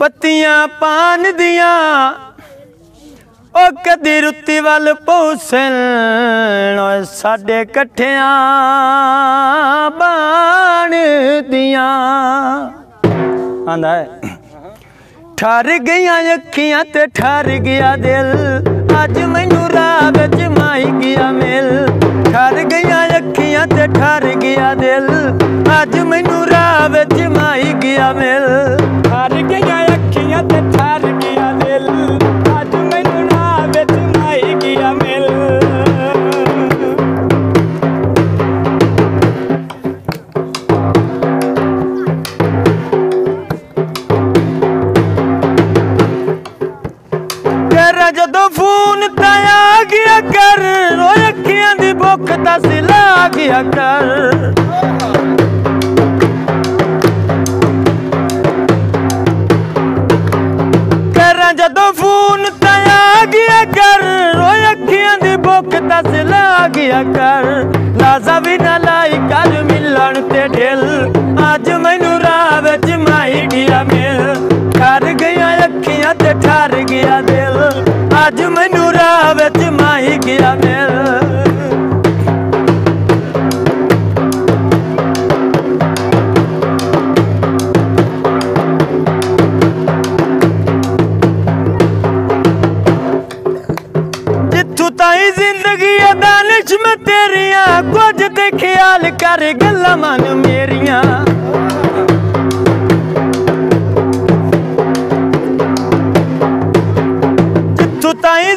पत्तियां पान दिया ओ कदी रुत्ती वाल पौसन साडे कट्ठिया बाण दिया आंदा है। ठर गईया अखियां ते ठर गया दिल अज मैनू राह विच माई गया मिल। ठर गईया अखियां ते ठर गया दिल अज मैनू राह विच माई गया मिल। ठर गईया अखियां ते ठर गया दिल अज मैनू राह विच माई गया मिल। जदों फोन तया गया कर अखियां दी भुख दा सिला गया कर। करा जदों फोन तया गया कर अखियां दी भुख दा सिला गया कर। लाजा भी ना लाई कर मिलन ते दिल अज मैनू राह विच माही गया मिल। ठर गईया अखियां ते ठर गया दिल अज मैनू राह विच माही गया मिल। जिथू ताई जिंदगी दानिश में तेरिया कुछ ते ख्याल कर गल्लां मन मेरिया।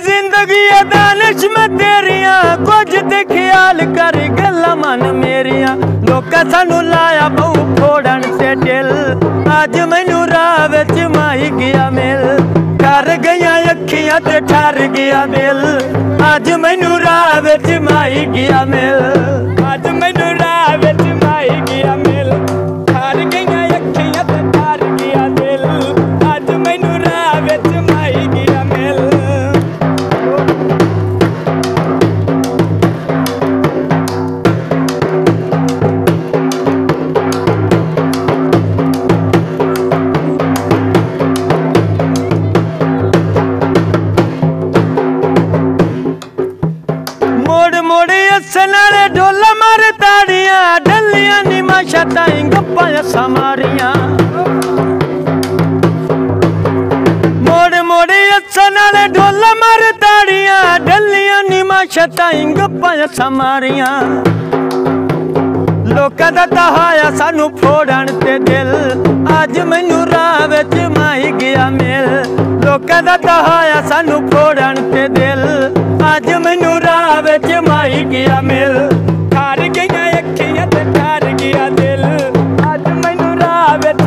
जिंदगी दानिश में तेरिया कुछ ते ख्याल कर गल्लां मन मेरिया। लोकां सानू लाया बहु फोड़न ते दिल अज मैनू राह विच माही गया मिल। ठर गईया अखियां ते ठर गया दिल अज मैनू राह विच माही गया मिल। अज मैनू राह विच माही गया मिल। ठर गईया अखियां ते ठर गया दिल अज मैनू राह विच माही गया मिल। ढोला मार ताड़िया डलिया निमाशा ताई गप्पा समारिया। मोड़ मोड़े असनाले ढोला मार ताड़िया डलिया निमाशा ताई गप्पा समारिया। लोकां दा तहाया सानू फोड़न ते दिल अज मैनू राह विच माही गया मिल। लोकां दा तहाया सानू फोड़न ते दिल अज मैनू राह विच माही गया मिल। ठर गईया अखियां ते ठर गया दिल अज मैनू राह विच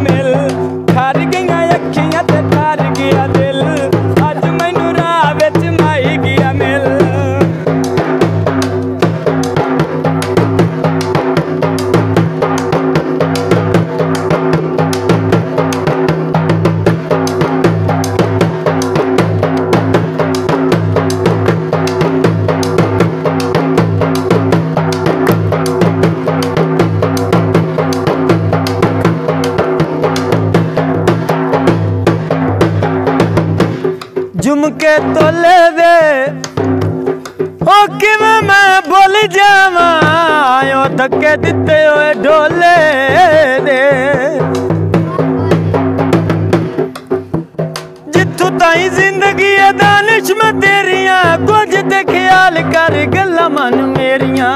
माही गया मिल। ठर गईया अखियां ते ठर गया दिल अज मैनू राह विच माही गया मिल। झुमके तोले दे ओ किवें मैं बोल जावां ओ धक्के दिते होए डोले दे। जिथू ताई जिंदगी दानिश में तेरिया कुछ ते ख्याल कर गल्लां मन मेरिया।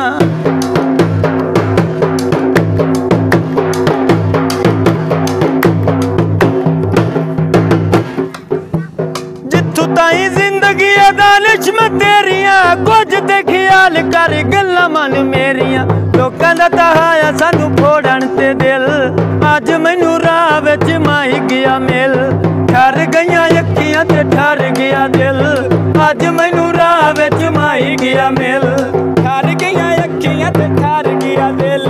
ताई जिंदगी दानिश में तेरिया कुछ ते ख्याल कर गल्लां मन मेरिया। लोकां दा तहाया सानू फोड़न ते दिल अज मैनू राह विच माही गया मिल। ठर गईया अखियां ते ठर गया दिल अज मैनू राह विच माही गया मिल। ठर गईया अखियां ते ठर गया दिल।